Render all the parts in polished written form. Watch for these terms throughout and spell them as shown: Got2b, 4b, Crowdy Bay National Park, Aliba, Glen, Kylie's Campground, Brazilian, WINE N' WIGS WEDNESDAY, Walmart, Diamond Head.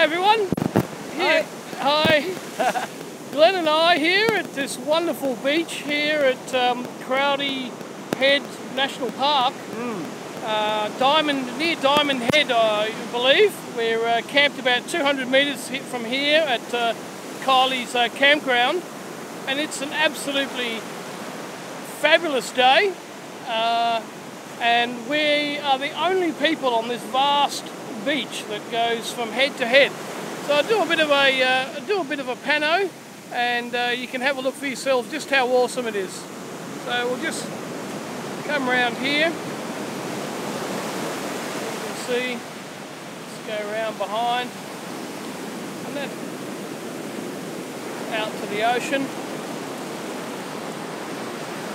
Hi everyone, here, hi. Glenn and I here at this wonderful beach here at Crowdy Head National Park, near Diamond Head I believe. We're camped about 200 metres from here at Kylie's campground, and it's an absolutely fabulous day, and we are the only people on this vast beach that goes from head to head. So I do a bit of a pano, and you can have a look for yourself just how awesome it is. So we'll just come around here. You can see, just go around behind, and then out to the ocean.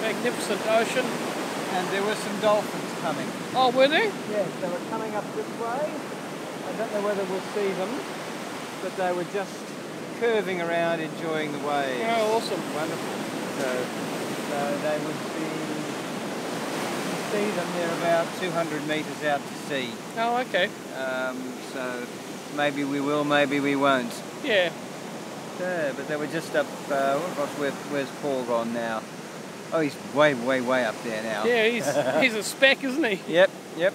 Magnificent ocean. And there were some dolphins coming. Oh, were there? Yes, they were coming up this way. I don't know whether we'll see them, but they were just curving around, enjoying the waves. Oh, awesome. Wonderful. So they would be, you can see them, they're about 200 metres out to sea. Oh, okay. So maybe we will, maybe we won't. Yeah. Yeah, but they were just up, where's Paul gone now? Oh, he's way, way, way up there now. Yeah, he's a speck, isn't he? Yep, yep.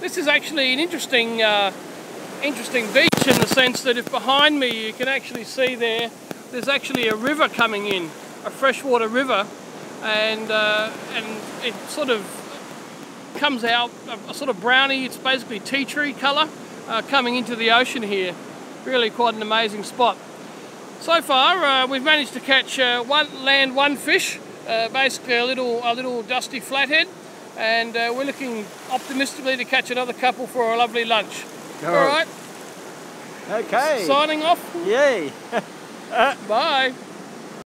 This is actually an interesting beach in the sense that if behind me you can actually see there's actually a river coming in, a freshwater river, and it sort of comes out a sort of browny, it's basically tea tree colour, coming into the ocean here. Really quite an amazing spot. So far we've managed to catch one fish. Basically a little dusty flathead, and we're looking optimistically to catch another couple for a lovely lunch. All right. Okay. Signing off. Yay. Bye.